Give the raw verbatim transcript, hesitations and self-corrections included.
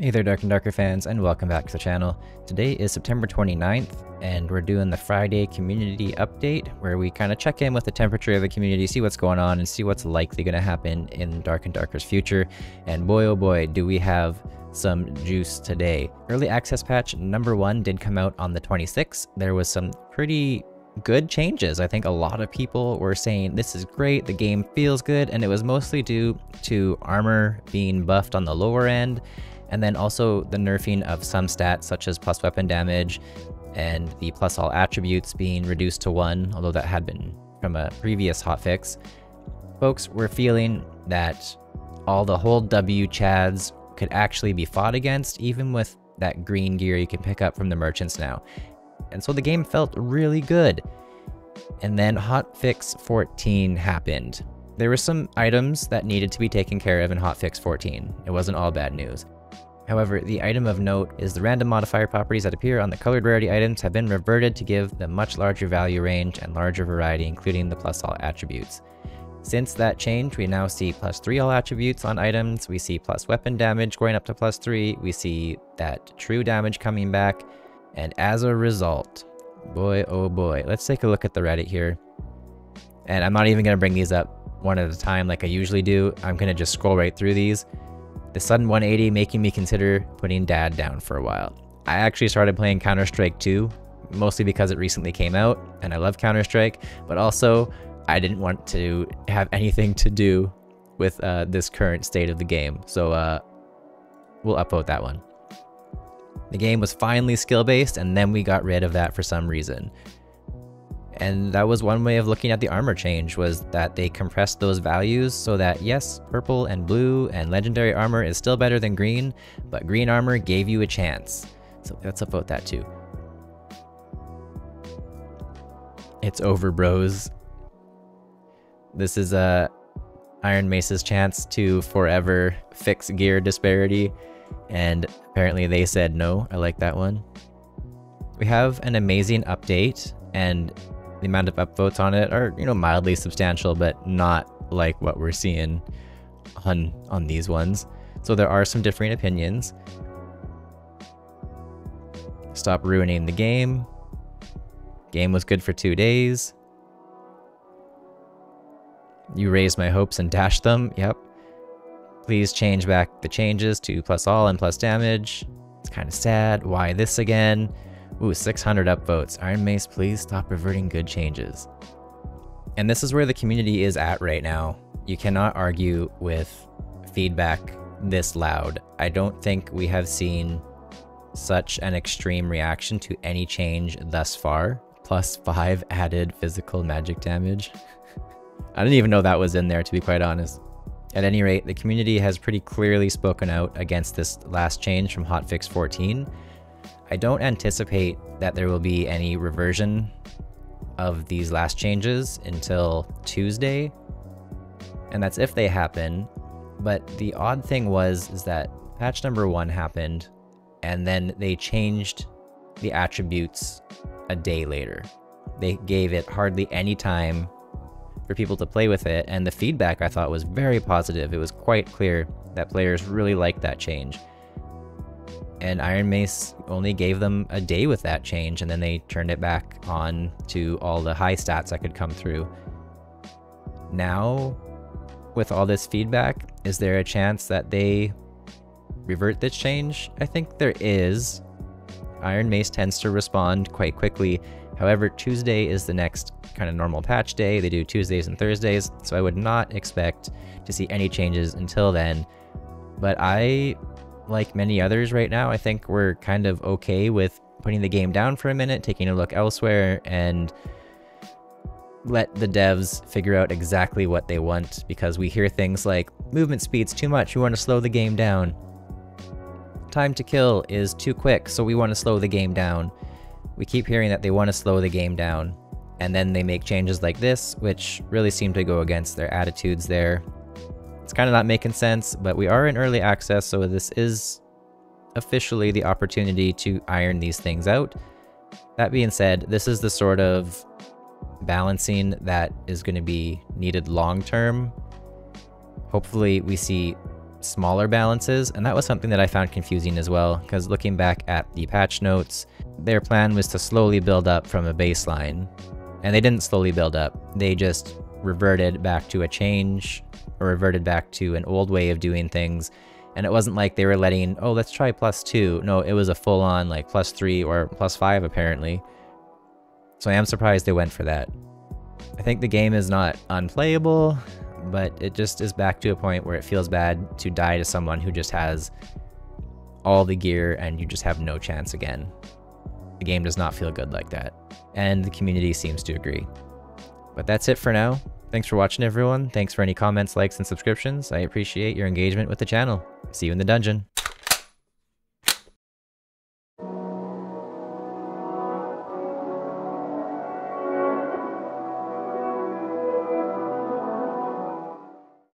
Hey there Dark and Darker fans, and welcome back to the channel. Today is September twenty-ninth, and we're doing the Friday community update where we kind of check in with the temperature of the community, see what's going on, and see what's likely going to happen in Dark and Darker's future. And boy oh boy, do we have some juice today. Early access patch number one did come out on the twenty-sixth. There was some pretty good changes. I think a lot of people were saying this is great, the game feels good, and it was mostly due to armor being buffed on the lower end, and then also the nerfing of some stats such as plus weapon damage and the plus all attributes being reduced to one, although that had been from a previous hotfix. Folks were feeling that all the whole W chads could actually be fought against, even with that green gear you can pick up from the merchants now. And so the game felt really good. And then hotfix fourteen happened. There were some items that needed to be taken care of in hotfix fourteen. It wasn't all bad news. However, the item of note is the random modifier properties that appear on the colored rarity items have been reverted to give them much larger value range and larger variety, including the plus all attributes. Since that change, we now see plus three all attributes on items, we see plus weapon damage going up to plus three, we see that true damage coming back, and as a result, boy oh boy, let's take a look at the Reddit here. And I'm not even going to bring these up one at a time like I usually do, I'm going to just scroll right through these. The sudden one eighty making me consider putting dad down for a while. I actually started playing Counter-Strike two, mostly because it recently came out and I love Counter-Strike, but also I didn't want to have anything to do with uh, this current state of the game. So uh, we'll upvote that one. The game was finally skill-based, and then we got rid of that for some reason. And that was one way of looking at the armor change, was that they compressed those values so that yes, purple and blue and legendary armor is still better than green, but green armor gave you a chance. So let's upvote that too. It's over, bros. This is uh, Iron Mace's chance to forever fix gear disparity. And apparently they said no. I like that one. We have an amazing update, and the amount of upvotes on it are, you know, mildly substantial, but not like what we're seeing on on these ones. So there are some differing opinions. Stop ruining the game. Game was good for two days. You raised my hopes and dashed them. Yep. Please change back the changes to plus all and plus damage. It's kind of sad. Why this again? Ooh, six hundred upvotes. Iron Mace, please stop reverting good changes. And this is where the community is at right now. You cannot argue with feedback this loud. I don't think we have seen such an extreme reaction to any change thus far. Plus five added physical magic damage. I didn't even know that was in there, to be quite honest. At any rate, the community has pretty clearly spoken out against this last change from hotfix fourteen. I don't anticipate that there will be any reversion of these last changes until Tuesday, and that's if they happen. But the odd thing was is that patch number one happened, and then they changed the attributes a day later. They gave it hardly any time for people to play with it, and the feedback I thought was very positive. It was quite clear that players really liked that change. And Iron Mace only gave them a day with that change, and then they turned it back on to all the high stats that could come through. Now, with all this feedback, is there a chance that they revert this change? I think there is. Iron Mace tends to respond quite quickly. However, Tuesday is the next kind of normal patch day. They do Tuesdays and Thursdays, so I would not expect to see any changes until then. But I... like many others right now, I think we're kind of okay with putting the game down for a minute, taking a look elsewhere, and let the devs figure out exactly what they want, because we hear things like, movement speed's too much, we want to slow the game down. Time to kill is too quick, so we want to slow the game down. We keep hearing that they want to slow the game down, and then they make changes like this, which really seem to go against their attitudes there. It's kind of not making sense, but we are in early access, so this is officially the opportunity to iron these things out. That being said, this is the sort of balancing that is going to be needed long term. Hopefully we see smaller balances, and that was something that I found confusing as well, because looking back at the patch notes, their plan was to slowly build up from a baseline, and they didn't slowly build up, they just reverted back to a change, or reverted back to an old way of doing things, and it wasn't like they were letting, oh, let's try plus two, no, it was a full-on, like, plus three or plus five, apparently, so I am surprised they went for that. I think the game is not unplayable, but it just is back to a point where it feels bad to die to someone who just has all the gear and you just have no chance again. The game does not feel good like that, and the community seems to agree. But that's it for now. Thanks for watching, everyone. Thanks for any comments, likes, and subscriptions. I appreciate your engagement with the channel. See you in the dungeon.